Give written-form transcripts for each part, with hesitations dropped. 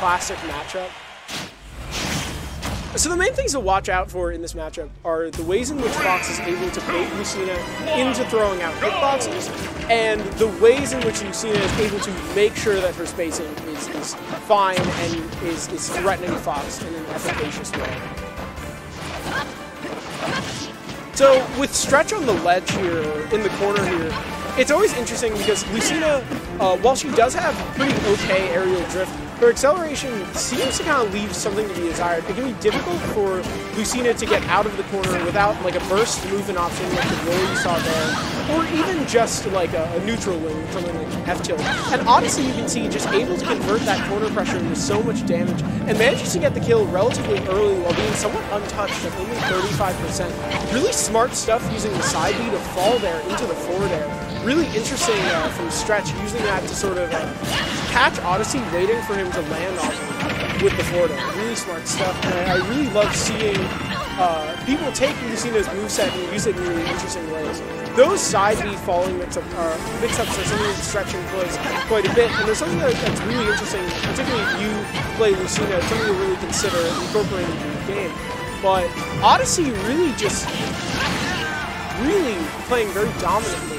classic matchup. So the main things to watch out for in this matchup are the ways in which Fox is able to bait Lucina into throwing out hitboxes, and the ways in which Lucina is able to make sure that her spacing is fine and is threatening Fox in an efficacious way. So with Stretch on the ledge here, in the corner here, it's always interesting because Lucina, while she does have pretty okay aerial drift, her acceleration seems to kind of leave something to be desired. It can be difficult for Lucina to get out of the corner without like a burst movement option like the roll you saw there, or even just like a neutral win, something like F-tilt. And Odyssey, you can see, just able to convert that corner pressure into so much damage and manages to get the kill relatively early while being somewhat untouched at only 35%. Really smart stuff using the side B to fall there into the forward air. Really interesting from Stretch, using that to sort of catch Odyssey waiting for him to land off with the forward air. Really smart stuff, and I really love seeing people take Lucina's moveset and use it in really interesting ways. Those side B falling mix-ups are something that Stretch employs quite a bit, and there's something that's really interesting, particularly if you play Lucina, something to really consider incorporating into the game. But Odyssey really just, really playing very dominantly.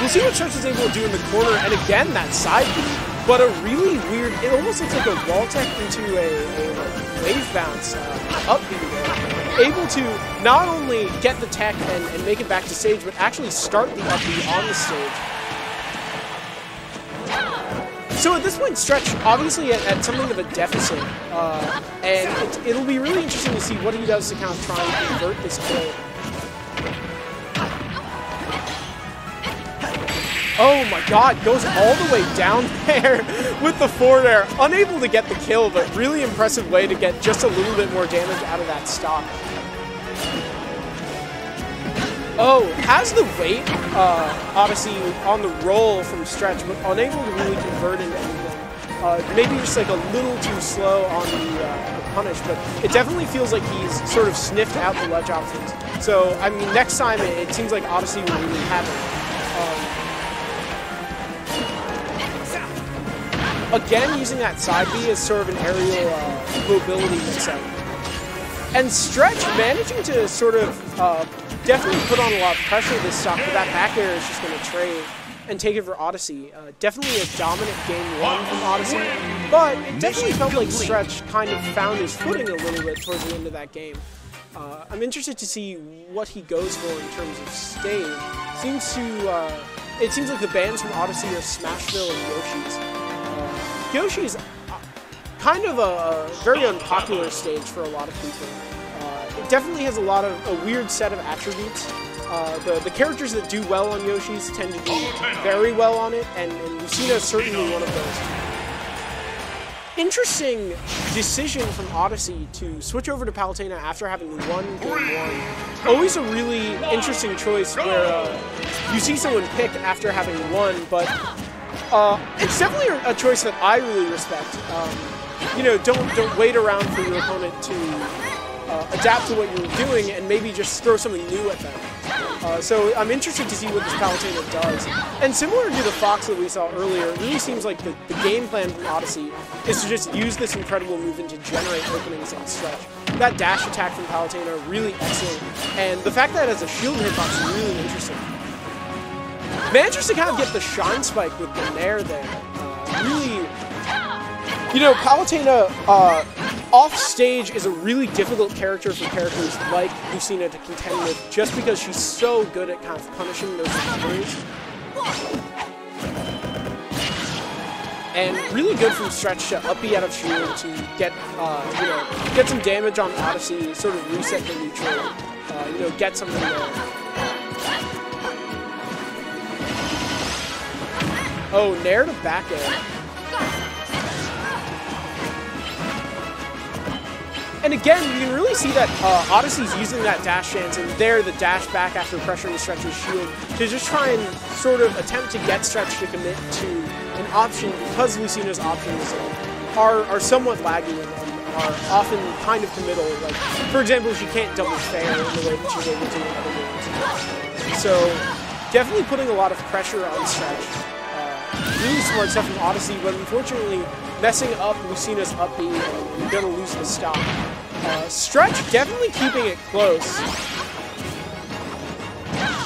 We'll see what Stretch is able to do in the corner, and again, that side B, but a really weird, it almost looks like a wall tech into a wave bounce up B there. Able to not only get the tech and make it back to stage, but actually start the up B on the stage. So at this point, Stretch obviously at something of a deficit, and it'll be really interesting to see what he does to kind of try and convert this play. Oh my god, goes all the way down there with the forward air. Unable to get the kill, but really impressive way to get just a little bit more damage out of that stock. Oh, has the weight, Odyssey, on the roll from Stretch, but unable to really convert into anything. Maybe just like a little too slow on the punish, but it definitely feels like he's sort of sniffed out the ledge options. So, I mean, next time it seems like Odyssey will really have it. Again, using that side B as sort of an aerial mobility mix-up. And Stretch managing to sort of definitely put on a lot of pressure this stock, but that back air is just going to trade and take it for Odyssey. Definitely a dominant game one from Odyssey, but it definitely felt like Stretch kind of found his footing a little bit towards the end of that game. I'm interested to see what he goes for in terms of stage. It seems like the bands from Odyssey are Smashville and Yoshi's. Yoshi's kind of a very unpopular stage for a lot of people. It definitely has a lot of a weird set of attributes. The characters that do well on Yoshi's tend to do very well on it, and Lucina is certainly one of those. Interesting decision from Odyssey to switch over to Palutena after having won game one. Always a really interesting choice where you see someone pick after having won, but it's definitely a choice that I really respect. You know, don't wait around for your opponent to adapt to what you're doing and maybe just throw something new at them. So I'm interested to see what this Palutena does. And similar to the Fox that we saw earlier, it really seems like the game plan from Odyssey is to just use this incredible movement to generate openings on Stretch. That dash attack from Palutena, really excellent. And the fact that it has a shield hitbox is really interesting. Manages to kind of get the shine spike with the nair there. Really, you know, Palutena off stage is a really difficult character for characters like Lucina to contend with, just because she's so good at kind of punishing those recoveries. And really good from Stretch to up B out of shield to get you know, get some damage on Odyssey, sort of reset the neutral, you know, get something there. Oh, nair to back air. And again, you can really see that Odyssey's using that dash chance, and there the dash back after pressuring Stretch's shield to just try and sort of attempt to get Stretch to commit to an option, because Lucina's options are somewhat laggy and are often kind of committal. Like, for example, she can't double fair in the way that she's able to in other games. So, definitely putting a lot of pressure on Stretch. really smart stuff from Odyssey, but unfortunately messing up Lucina's upbeat and you're gonna lose the stop. Stretch definitely keeping it close.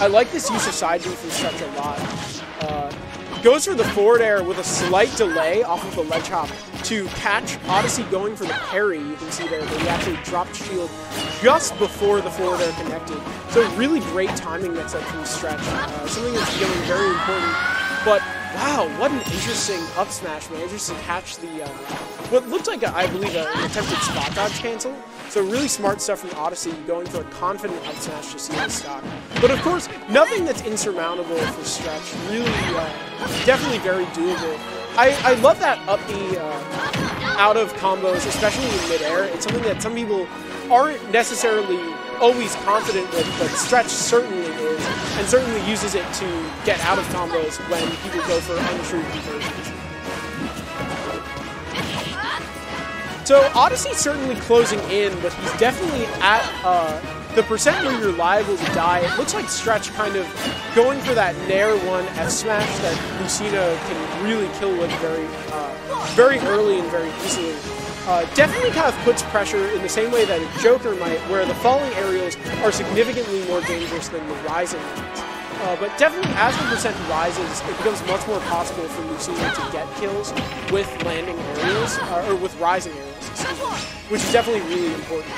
I like this use of side B from Stretch a lot. Goes for the forward air with a slight delay off of the ledge hop to catch Odyssey going for the parry. You can see there that he actually dropped shield just before the forward air connected. So really great timing that's up from Stretch. Something that's becoming very important. But wow, what an interesting up smash, man. Just to catch the what looked like, I believe, an attempted spot dodge cancel. So really smart stuff from Odyssey, going for a confident up smash to see the stock. But of course, nothing that's insurmountable for Stretch. Really, definitely very doable. I love that up the out of combos, especially in midair. It's something that some people aren't necessarily always confident with, but Stretch certainly is, and certainly uses it to get out of combos when people go for untrue conversions. So Odyssey certainly closing in, but he's definitely at the percent where you're liable to die. It looks like Stretch kind of going for that Nair 1F smash that Lucina can really kill with very early and very easily. Definitely kind of puts pressure in the same way that a Joker might, where the falling aerials are significantly more dangerous than the rising ones. But definitely as the percent rises, it becomes much more possible for Lucina to get kills with landing aerials, or with rising aerials, which is definitely really important.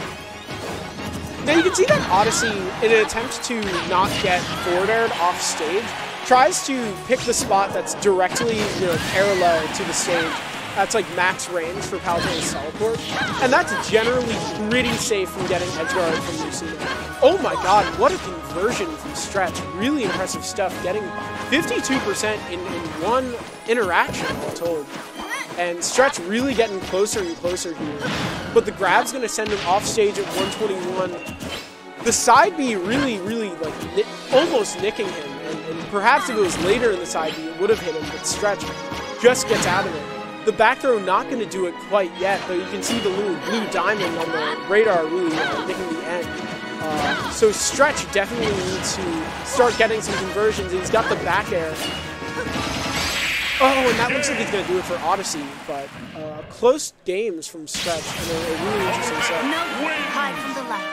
Now you can see that Odyssey, in an attempt to not get forward aired off stage, tries to pick the spot that's directly, you know, parallel to the stage. That's like max range for Palutena's Soliport. And that's generally pretty safe from getting edgeguard from Lucina. Oh my god, what a conversion from Stretch. Really impressive stuff, getting 52% in one interaction, I'm told. And Stretch really getting closer and closer here. But the grab's gonna send him off stage at 121. The side B really like almost nicking him. And perhaps if it was later in the side B, it would have hit him, but Stretch just gets out of it. The back throw not going to do it quite yet, though you can see the little blue diamond on the radar really nicking the end. So Stretch definitely needs to start getting some conversions. He's got the back air. Oh, and that looks like he's going to do it for Odyssey, but close games from Stretch, and a really interesting set. No way high from the light.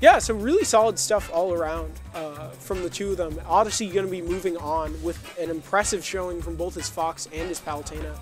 Yeah, some really solid stuff all around. From the two of them. Odyssey going to be moving on with an impressive showing from both his Fox and his Palutena.